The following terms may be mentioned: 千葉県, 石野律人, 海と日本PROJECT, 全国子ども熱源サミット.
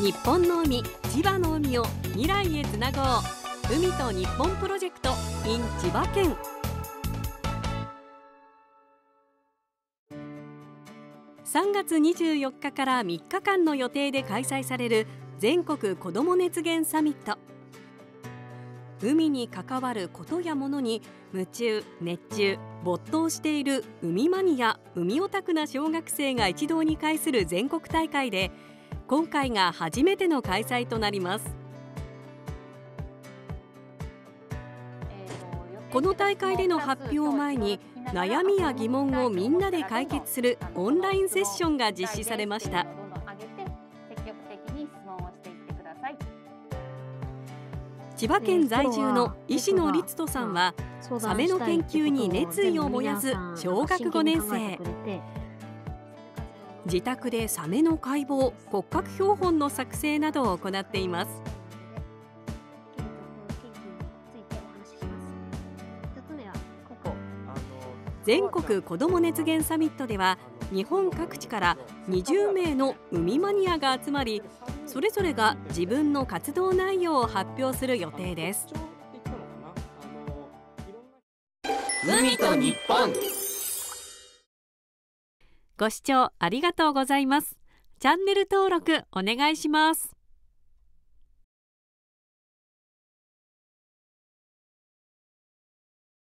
日本の海、千葉の海を未来へつなごう。海と日本プロジェクト in 千葉県。3月24日から3日間の予定で開催される全国子ども熱源サミット。海に関わることやものに夢中、熱中、没頭している海マニア、海オタクな小学生が一堂に会する全国大会で、今回が初めての開催となります。この大会での発表を前に、悩みや疑問をみんなで解決するオンラインセッションが実施されました。千葉県在住の石野律人さんは、サメの研究に熱意を燃やす小学5年生。自宅でサメの解剖、骨格標本の作成などを行っています。全国子ども熱源サミットでは、日本各地から20名の海マニアが集まり、それぞれが自分の活動内容を発表する予定です。海と日本。ご視聴ありがとうございます。チャンネル登録お願いします。